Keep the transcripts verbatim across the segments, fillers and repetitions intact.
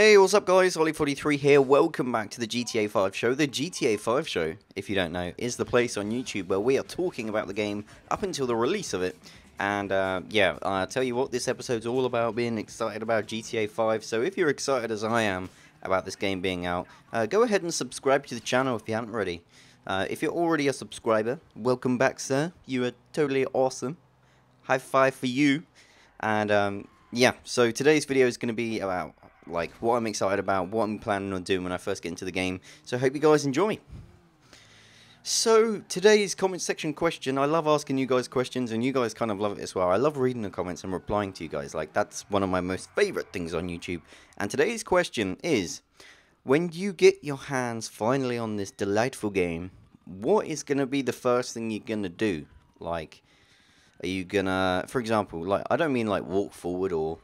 Hey, what's up guys, Olli forty-three here, welcome back to the G T A five show. The G T A five show, if you don't know, is the place on YouTube where we are talking about the game up until the release of it. And uh, yeah, I'll tell you what, this episode's all about being excited about G T A five, so if you're excited as I am about this game being out, uh, go ahead and subscribe to the channel if you haven't already. Uh, if you're already a subscriber, welcome back sir, you are totally awesome, high five for you. And um, yeah, so today's video is going to be about like what I'm excited about, what I'm planning on doing when I first get into the game. So I hope you guys enjoy. So today's comment section question, I love asking you guys questions and you guys kind of love it as well. I love reading the comments and replying to you guys, like that's one of my most favorite things on YouTube. And today's question is, when you get your hands finally on this delightful game, what is going to be the first thing you're going to do? Like, are you gonna, for example, like, I don't mean like walk forward or,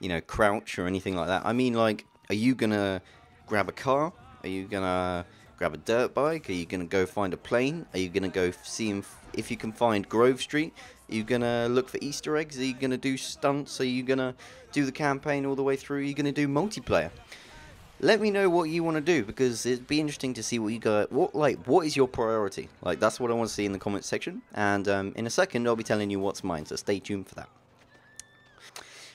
you know, crouch or anything like that. I mean like, are you gonna grab a car? Are you gonna grab a dirt bike? Are you gonna go find a plane? Are you gonna go see if you can find Grove Street? Are you gonna look for Easter eggs? Are you gonna do stunts? Are you gonna do the campaign all the way through? Are you gonna do multiplayer? Let me know what you want to do, because it'd be interesting to see what you got. What like what is your priority? Like that's what I want to see in the comments section. And um, in a second, I'll be telling you what's mine. So stay tuned for that.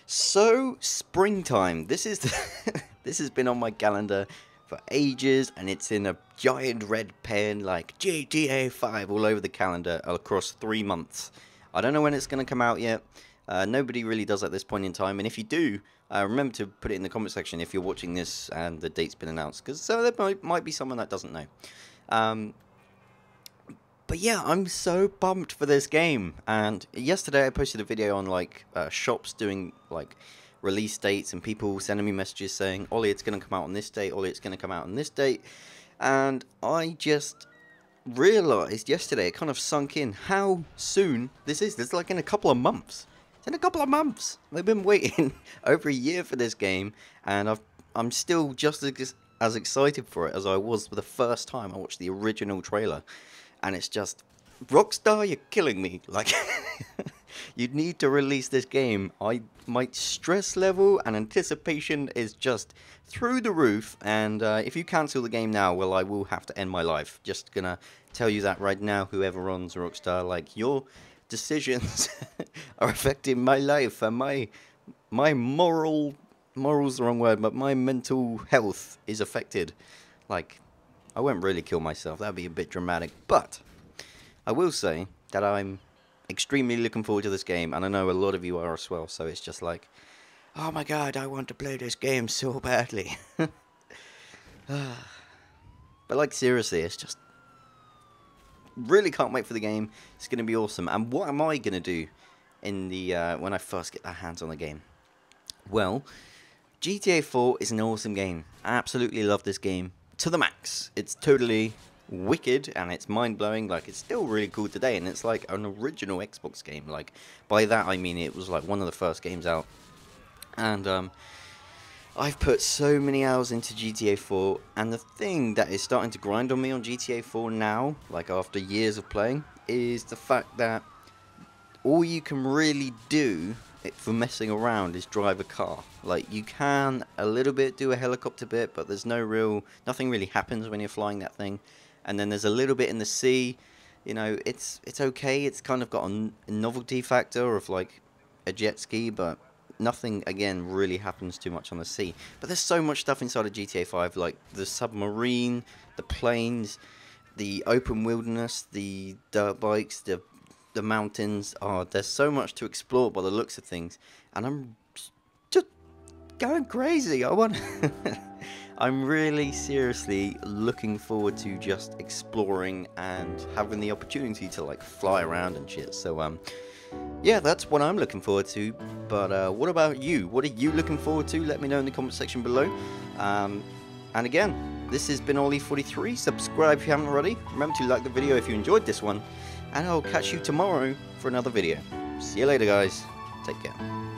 So springtime. This is the this has been on my calendar for ages, and it's in a giant red pen like G T A five all over the calendar across three months. I don't know when it's going to come out yet. Uh, nobody really does at this point in time, and if you do, uh, remember to put it in the comment section if you're watching this and the date's been announced, because so there might, might be someone that doesn't know. Um, but yeah, I'm so pumped for this game, and yesterday I posted a video on like uh, shops doing like release dates and people sending me messages saying, Ollie, it's going to come out on this date, Ollie, it's going to come out on this date, and I just realised yesterday, it kind of sunk in how soon this is. It's like in a couple of months. It's in a couple of months. I've been waiting over a year for this game, and I've, I'm still just as, as excited for it as I was for the first time I watched the original trailer. And it's just, Rockstar, you're killing me. Like, you need to release this game. I, my stress level and anticipation is just through the roof, and uh, if you cancel the game now, well, I will have to end my life. Just gonna tell you that right now, whoever owns Rockstar, like, you're... decisions are affecting my life and my my moral moral's the wrong word, but my mental health is affected. Like, I won't really kill myself, that'd be a bit dramatic, but I will say that I'm extremely looking forward to this game, and I know a lot of you are as well, so it's just like, oh my god, I want to play this game so badly. But like seriously, it's just really can't wait for the game. It's going to be awesome. And what am I going to do in the uh, when I first get my hands on the game? Well, G T A four is an awesome game. I absolutely love this game to the max. It's totally wicked and it's mind-blowing. Like, it's still really cool today, and it's like an original Xbox game. Like, by that I mean it was like one of the first games out. And um, I've put so many hours into G T A four, and the thing that is starting to grind on me on G T A four now, like after years of playing, is the fact that all you can really do for messing around is drive a car. Like, you can a little bit do a helicopter bit, but there's no real, nothing really happens when you're flying that thing. And then there's a little bit in the sea, you know, it's, it's okay, it's kind of got a novelty factor of like a jet ski, but nothing, again, really happens too much on the sea. But there's so much stuff inside of G T A five, like the submarine, the planes, the open wilderness, the dirt bikes, the the mountains. Oh, there's so much to explore by the looks of things. And I'm just going crazy. I want... I'm really seriously looking forward to just exploring and having the opportunity to, like, fly around and shit. So, um... yeah, that's what I'm looking forward to, but uh, what about you? What are you looking forward to? Let me know in the comment section below. Um, and again, this has been Olli forty-three. Subscribe if you haven't already. Remember to like the video if you enjoyed this one. And I'll catch you tomorrow for another video. See you later, guys. Take care.